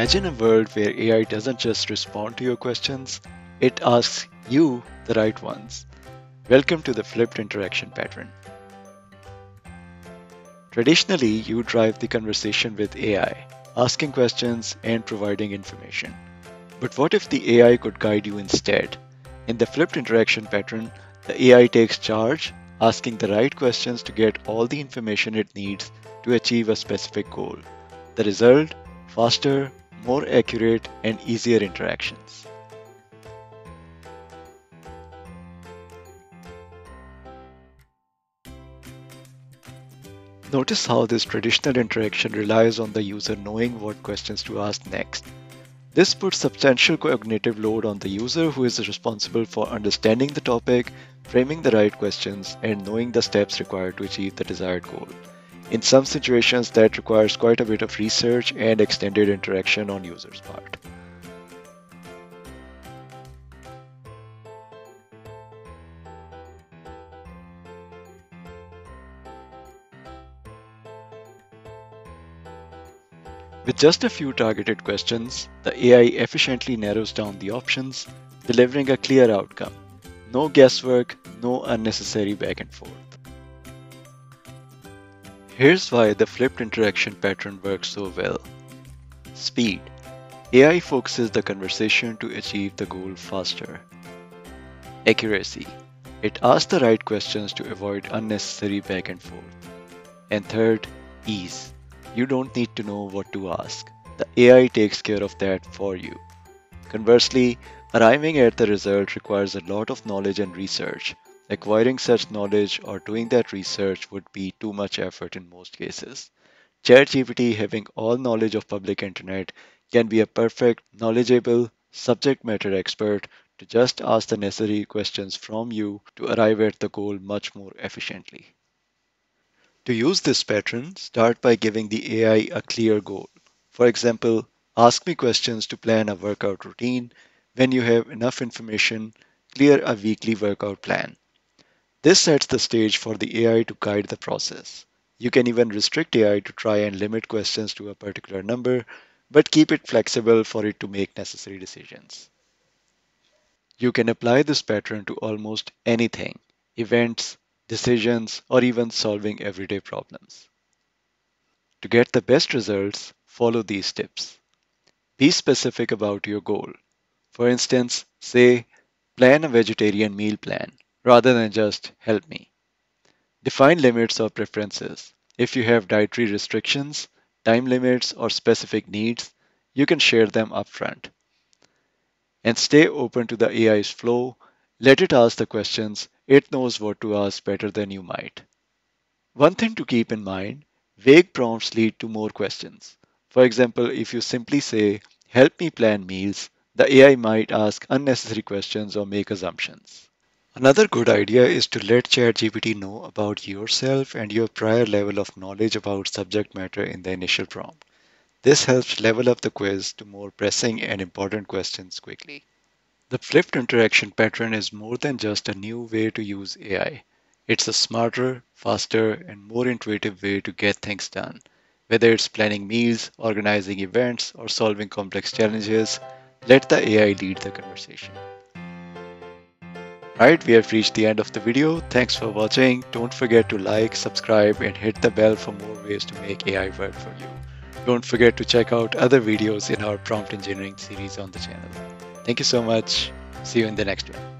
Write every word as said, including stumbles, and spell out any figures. Imagine a world where A I doesn't just respond to your questions, it asks you the right ones. Welcome to the flipped interaction pattern. Traditionally, you drive the conversation with A I, asking questions and providing information. But what if the A I could guide you instead? In the flipped interaction pattern, the A I takes charge, asking the right questions to get all the information it needs to achieve a specific goal. The result? Faster, more accurate, and easier interactions. Notice how this traditional interaction relies on the user knowing what questions to ask next. This puts substantial cognitive load on the user, who is responsible for understanding the topic, framing the right questions, and knowing the steps required to achieve the desired goal. In some situations, that requires quite a bit of research and extended interaction on users' part. With just a few targeted questions, the A I efficiently narrows down the options, delivering a clear outcome. No guesswork, no unnecessary back and forth. Here's why the flipped interaction pattern works so well. Speed. A I focuses the conversation to achieve the goal faster. Accuracy. It asks the right questions to avoid unnecessary back and forth. And third, ease. You don't need to know what to ask. The A I takes care of that for you. Conversely, arriving at the result requires a lot of knowledge and research. Acquiring such knowledge or doing that research would be too much effort in most cases. ChatGPT, having all knowledge of public internet, can be a perfect, knowledgeable, subject matter expert to just ask the necessary questions from you to arrive at the goal much more efficiently. To use this pattern, start by giving the A I a clear goal. For example, ask me questions to plan a workout routine. When you have enough information, clear a weekly workout plan. This sets the stage for the A I to guide the process. You can even restrict A I to try and limit questions to a particular number, but keep it flexible for it to make necessary decisions. You can apply this pattern to almost anything: events, decisions, or even solving everyday problems. To get the best results, follow these tips. Be specific about your goal. For instance, say, plan a vegetarian meal plan, rather than just help me. Define limits or preferences. If you have dietary restrictions, time limits, or specific needs, you can share them upfront. And stay open to the A I's flow. Let it ask the questions. It knows what to ask better than you might. One thing to keep in mind, vague prompts lead to more questions. For example, if you simply say, help me plan meals, the A I might ask unnecessary questions or make assumptions. Another good idea is to let ChatGPT know about yourself and your prior level of knowledge about subject matter in the initial prompt. This helps level up the quiz to more pressing and important questions quickly. The flipped interaction pattern is more than just a new way to use A I. It's a smarter, faster, and more intuitive way to get things done. Whether it's planning meals, organizing events, or solving complex challenges, let the A I lead the conversation. Alright, we have reached the end of the video. Thanks for watching. Don't forget to like, subscribe, and hit the bell for more ways to make A I work for you. Don't forget to check out other videos in our prompt engineering series on the channel. Thank you so much. See you in the next one.